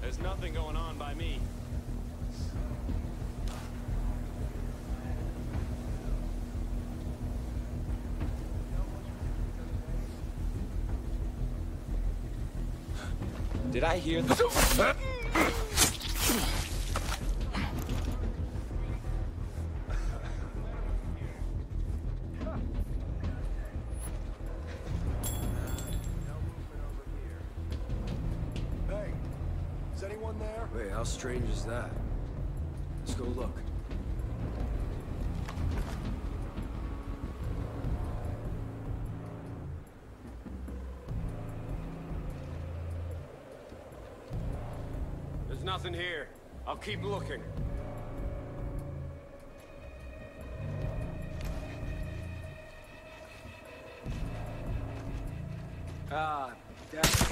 There's nothing going on by me. Did I hear the... Wait, how strange is that? Let's go look. There's nothing here. I'll keep looking. Ah, that's...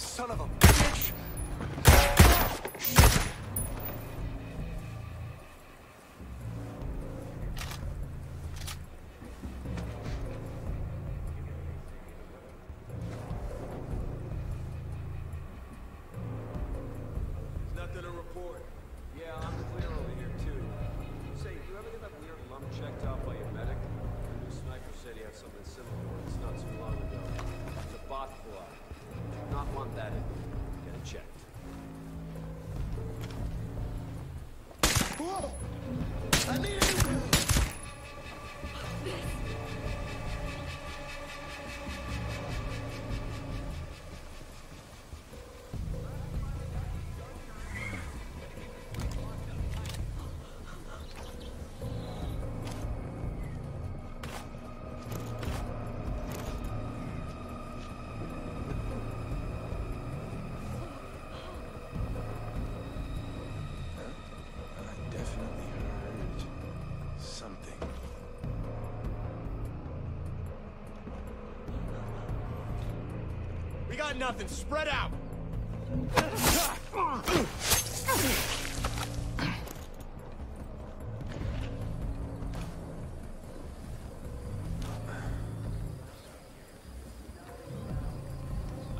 Son of a bitch! Nothing to report. Yeah, I'm clear over here too. Say, do you ever get that weird lump checked out by your medic? The new sniper said he had something similar. It's not too long ago. It's a bot fly. Do not want that in. Get it checked. Whoa! I need it! Nothing. Spread out. I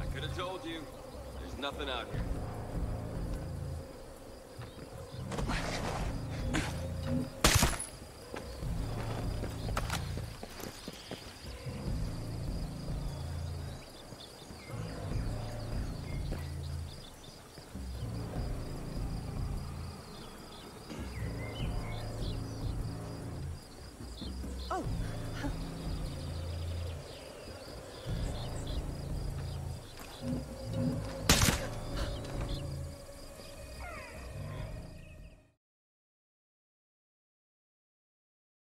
could have told you. There's nothing out here.